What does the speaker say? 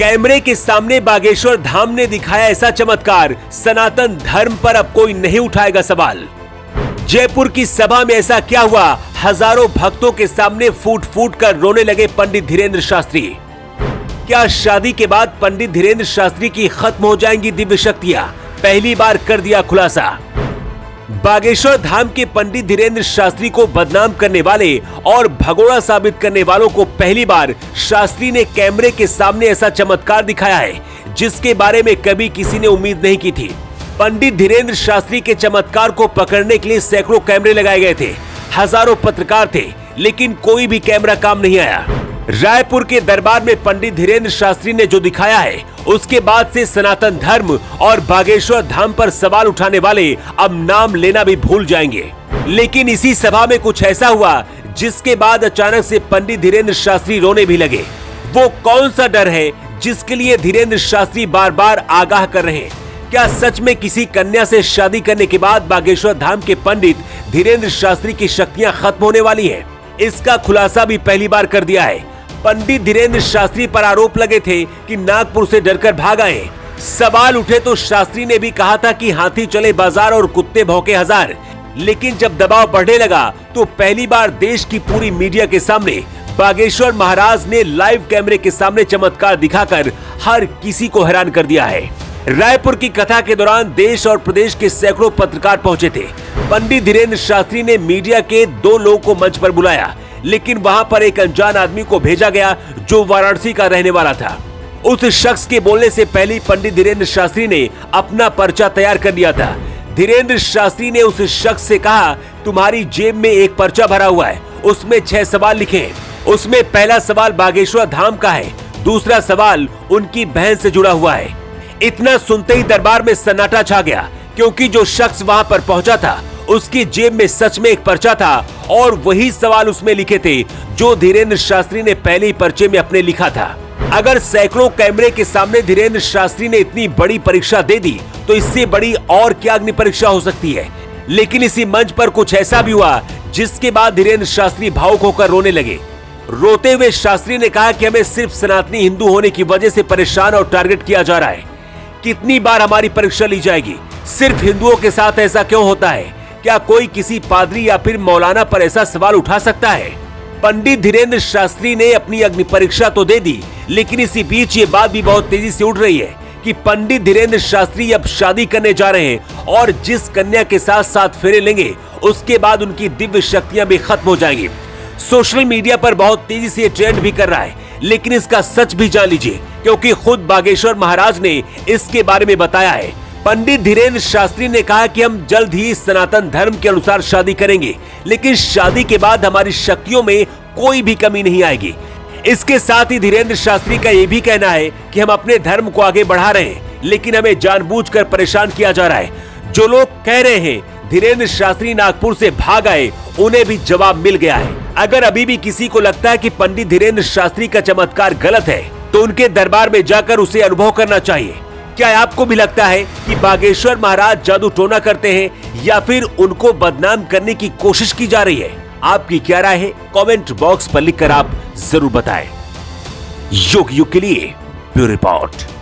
कैमरे के सामने बागेश्वर धाम ने दिखाया ऐसा चमत्कार, सनातन धर्म पर अब कोई नहीं उठाएगा सवाल। जयपुर की सभा में ऐसा क्या हुआ, हजारों भक्तों के सामने फूट फूट कर रोने लगे पंडित धीरेन्द्र शास्त्री। क्या शादी के बाद पंडित धीरेन्द्र शास्त्री की खत्म हो जाएंगी दिव्य शक्तियां, पहली बार कर दिया खुलासा। बागेश्वर धाम के पंडित धीरेन्द्र शास्त्री को बदनाम करने वाले और भगोड़ा साबित करने वालों को पहली बार शास्त्री ने कैमरे के सामने ऐसा चमत्कार दिखाया है जिसके बारे में कभी किसी ने उम्मीद नहीं की थी। पंडित धीरेन्द्र शास्त्री के चमत्कार को पकड़ने के लिए सैकड़ों कैमरे लगाए गए थे, हजारों पत्रकार थे, लेकिन कोई भी कैमरा काम नहीं आया। रायपुर के दरबार में पंडित धीरेन्द्र शास्त्री ने जो दिखाया है, उसके बाद से सनातन धर्म और बागेश्वर धाम पर सवाल उठाने वाले अब नाम लेना भी भूल जाएंगे। लेकिन इसी सभा में कुछ ऐसा हुआ जिसके बाद अचानक से पंडित धीरेन्द्र शास्त्री रोने भी लगे। वो कौन सा डर है जिसके लिए धीरेन्द्र शास्त्री बार बार आगाह कर रहे हैं? क्या सच में किसी कन्या से शादी करने के बाद बागेश्वर धाम के पंडित धीरेन्द्र शास्त्री की शक्तियां खत्म होने वाली हैं? इसका खुलासा भी पहली बार कर दिया है। पंडित धीरेन्द्र शास्त्री पर आरोप लगे थे कि नागपुर से डरकर भाग आए। सवाल उठे तो शास्त्री ने भी कहा था कि हाथी चले बाजार और कुत्ते भौंके हजार, लेकिन जब दबाव बढ़ने लगा तो पहली बार देश की पूरी मीडिया के सामने बागेश्वर महाराज ने लाइव कैमरे के सामने चमत्कार दिखाकर हर किसी को हैरान कर दिया है। रायपुर की कथा के दौरान देश और प्रदेश के सैकड़ों पत्रकार पहुंचे थे। पंडित धीरेन्द्र शास्त्री ने मीडिया के दो लोगों को मंच पर बुलाया, लेकिन वहां पर एक अनजान आदमी को भेजा गया जो वाराणसी का रहने वाला था। उस शख्स के बोलने से पहले ही पंडित धीरेन्द्र शास्त्री ने अपना पर्चा तैयार कर लिया था। धीरेन्द्र शास्त्री ने उस शख्स से कहा, तुम्हारी जेब में एक पर्चा भरा हुआ है, उसमें 6 सवाल लिखे हैं। उसमें पहला सवाल बागेश्वर धाम का है, दूसरा सवाल उनकी बहन से जुड़ा हुआ है। इतना सुनते ही दरबार में सन्नाटा छा गया, क्योंकि जो शख्स वहां पर पहुंचा था उसकी जेब में सच में एक पर्चा था और वही सवाल उसमें लिखे थे जो धीरेन्द्र शास्त्री ने पहले ही पर्चे में अपने लिखा था। अगर सैकड़ों कैमरे के सामने धीरेन्द्र शास्त्री ने इतनी बड़ी परीक्षा दे दी तो इससे बड़ी और क्या अग्नि परीक्षा हो सकती है। लेकिन इसी मंच पर कुछ ऐसा भी हुआ जिसके बाद धीरेन्द्र शास्त्री भावुक होकर रोने लगे। रोते हुए शास्त्री ने कहा कि हमें सिर्फ सनातनी हिंदू होने की वजह से परेशान और टारगेट किया जा रहा है। कितनी बार हमारी परीक्षा ली जाएगी? सिर्फ हिंदुओं के साथ ऐसा क्यों होता है? क्या कोई किसी पादरी या फिर मौलाना पर ऐसा सवाल उठा सकता है? पंडित धीरेन्द्र शास्त्री ने अपनी अग्नि परीक्षा तो दे दी, लेकिन इसी बीच ये बात भी बहुत तेजी से उठ रही है कि पंडित धीरेन्द्र शास्त्री अब शादी करने जा रहे हैं और जिस कन्या के साथ साथ फेरे लेंगे उसके बाद उनकी दिव्य शक्तियां भी खत्म हो जाएंगी। सोशल मीडिया पर बहुत तेजी से ये ट्रेंड भी कर रहा है, लेकिन इसका सच भी जान लीजिए, क्योंकि खुद बागेश्वर महाराज ने इसके बारे में बताया है। पंडित धीरेन्द्र शास्त्री ने कहा कि हम जल्द ही सनातन धर्म के अनुसार शादी करेंगे, लेकिन शादी के बाद हमारी शक्तियों में कोई भी कमी नहीं आएगी। इसके साथ ही धीरेन्द्र शास्त्री का ये भी कहना है कि हम अपने धर्म को आगे बढ़ा रहे हैं, लेकिन हमें जानबूझकर परेशान किया जा रहा है। जो लोग कह रहे हैं धीरेन्द्र शास्त्री नागपुर से भाग आए, उन्हें भी जवाब मिल गया है। अगर अभी भी किसी को लगता है कि पंडित धीरेन्द्र शास्त्री का चमत्कार गलत है तो उनके दरबार में जाकर उसे अनुभव करना चाहिए। क्या आपको भी लगता है कि बागेश्वर महाराज जादू टोना करते हैं या फिर उनको बदनाम करने की कोशिश की जा रही है? आपकी क्या राय है? कमेंट बॉक्स पर लिखकर आप जरूर बताएं। योग के लिए ब्यूरो रिपोर्ट।